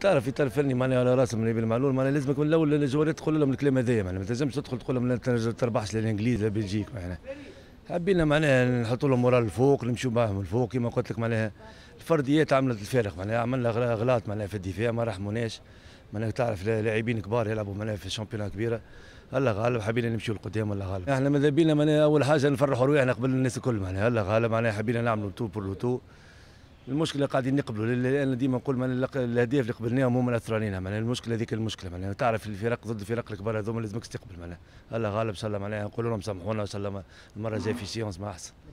تعرف إطار فني معناها على راسهم نبيل معلول، معناها لازمك من الاول الجوار تقول لهم الكلام هذايا، معناها ما تنجمش تدخل تقول لهم لا تربحش للانجليز لا بلجيك. معناها حبينا معناها نحطوا لهم مورال الفوق، نمشوا معاهم الفوق كما قلت لك. معناها الفرديات عملت الفارق، معناها عملنا اغلاط معناها في الدفاع ما رحموناش، معناها تعرف لاعبين كبار يلعبوا معناها في شامبيونات كبيره، الله غالب حبينا نمشيو لقدام الله غالب. احنا ماذا بينا معناها اول حاجه نفرحوا رواحنا قبل الناس الكل، معناها الله غالب معناها حبينا نعملوا تو بور لو. المشكله قاعدين نقبلوا، لان ديما نقول معناها الاهداف اللي قبلناهم هما الاثر علينا، معناها المشكله هذيك المشكله معناها تعرف الفرق ضد الفرق الكبار هذوما لازمك تستقبل. معناها الله غالب ان شاء الله معناها نقول لهم سامحونا ان شاء الله المره الجايه في سيونس ما احسن.